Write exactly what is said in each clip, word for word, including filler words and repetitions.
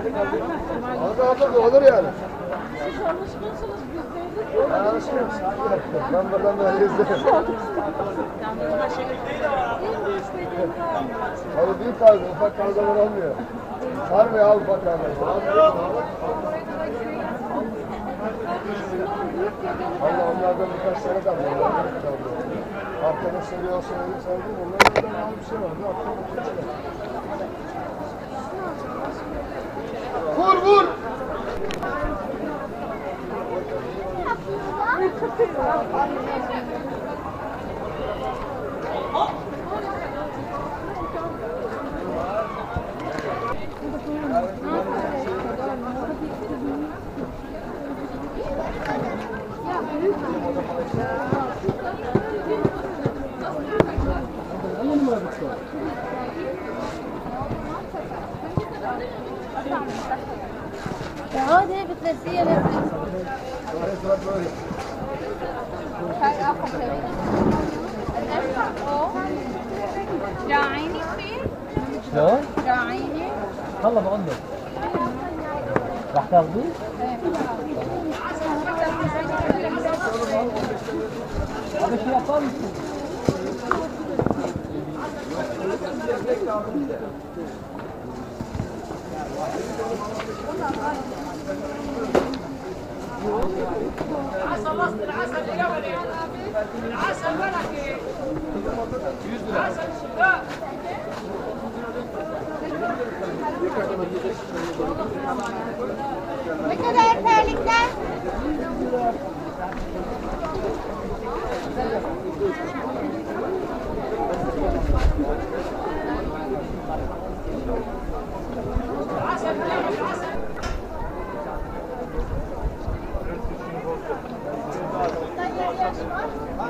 Abi abi olur yani. Siz alışkınsınız, biz değiliz. Ben alışkıyorum. Ben buradan da gezdim. Abi büyük tarzı, ufak tarzılar olmuyor. Sar ve al ufak tarzılar. Allah onlardan birkaç tane kalmıyor. Haftanın seviyor, seviyor, seviyor. Onlardan daha bir şey vardı. Haftanın birkaç tane. Vur vur! هذه بتنسيها لازم جاعيني فيه شلون؟ جاعيني هلا بقول لك رح تاخذيه؟ هذا شيء اقل العسل وسط العسل اليمني العسل ملكي العسل الشباب متى داير ذلك ده؟ العسل العسل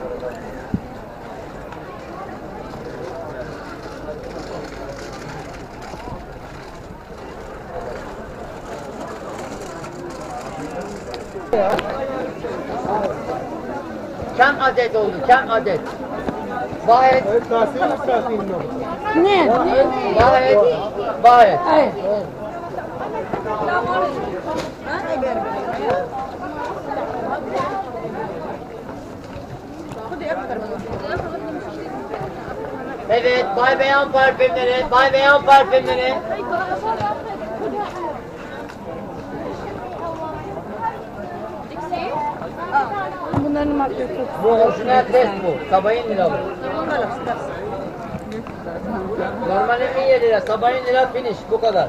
Gracias. Kem adet oldu, kem adet. Bahit. Ne? Bahit. Bahit. Evet. Evet, Bay Beyan parfümleri, Bay Beyan parfümleri. Bu orijinal test bu. Sabahın lira bu. Normal yirmi yedi lira. Sabahın lira finish. Bu kadar.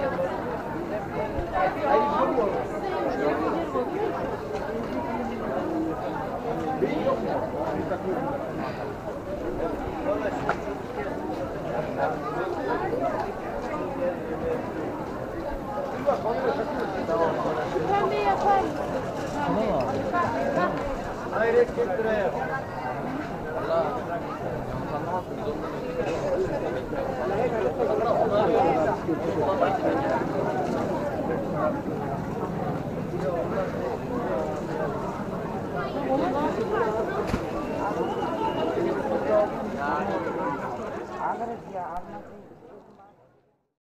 Ağırız ya, ağırız.